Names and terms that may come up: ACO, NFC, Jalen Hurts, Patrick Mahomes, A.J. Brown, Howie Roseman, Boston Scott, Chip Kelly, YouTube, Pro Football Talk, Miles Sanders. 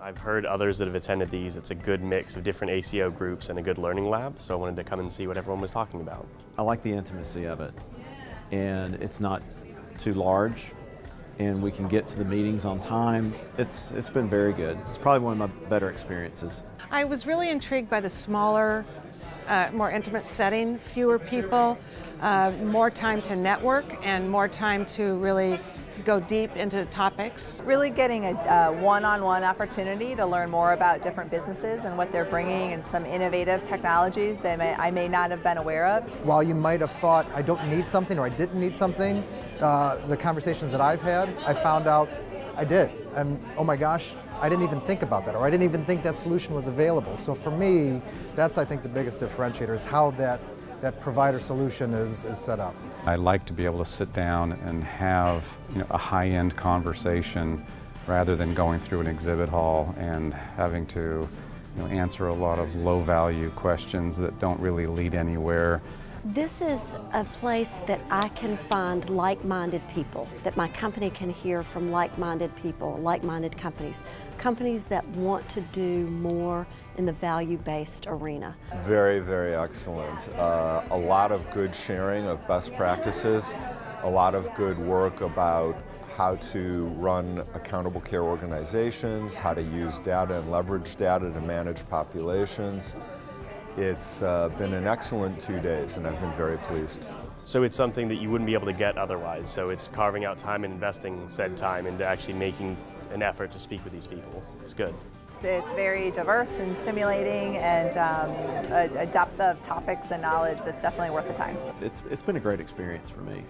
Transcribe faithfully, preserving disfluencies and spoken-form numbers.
I've heard others that have attended these. It's a good mix of different A C O groups and a good learning lab, so I wanted to come and see what everyone was talking about. I like the intimacy of it, and it's not too large, and we can get to the meetings on time. It's, it's been very good. It's probably one of my better experiences. I was really intrigued by the smaller, uh, more intimate setting, fewer people, uh, more time to network, and more time to really go deep into topics. Really getting a one-on-one opportunity to learn more about different businesses and what they're bringing and some innovative technologies that may, I may not have been aware of. While you might have thought I don't need something or I didn't need something, uh, the conversations that I've had, I found out I did. And oh my gosh, I didn't even think about that, or I didn't even think that solution was available. So for me, that's I think the biggest differentiator is how that that provider solution is, is set up. I like to be able to sit down and have, you know, a high-end conversation rather than going through an exhibit hall and having to, you know, answer a lot of low-value questions that don't really lead anywhere. This is a place that I can find like-minded people, that my company can hear from like-minded people, like-minded companies, companies that want to do more in the value-based arena. Very, very excellent. Uh, a lot of good sharing of best practices, a lot of good work about how to run accountable care organizations, how to use data and leverage data to manage populations. It's uh, been an excellent two days, and I've been very pleased. So it's something that you wouldn't be able to get otherwise, so it's carving out time and investing said time into actually making an effort to speak with these people. It's good. It's very diverse and stimulating, and um, a, a depth of topics and knowledge that's definitely worth the time. It's, it's been a great experience for me.